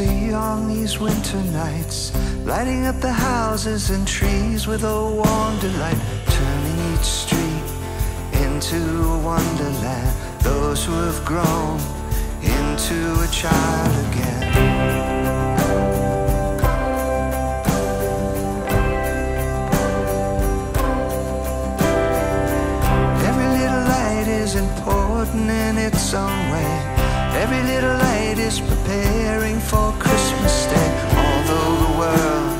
see on these winter nights, lighting up the houses and trees with a warm delight, turning each street into a wonderland. Those who have grown into a child again. Important in its own way. Every little light is preparing for Christmas Day. Although the world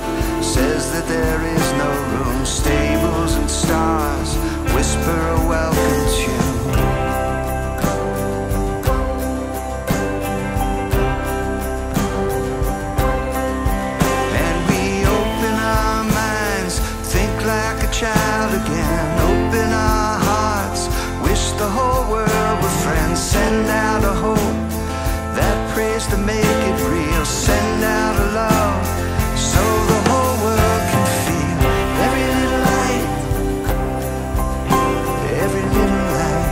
says that there is no room, stables and stars whisper a welcome tune. And we open our minds, think like a child again. Open our hearts, wish the whole world. Send out a hope that prays to make it real. Send out a love so the whole world can feel. Every little light, every little light,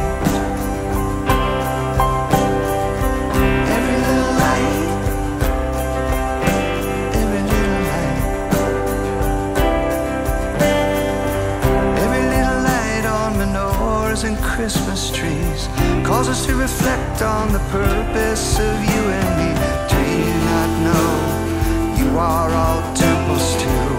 every little light, every little light on menorahs and Christmas trees calls us to reflect on the purpose of you and me. Do you not know you are all temples too?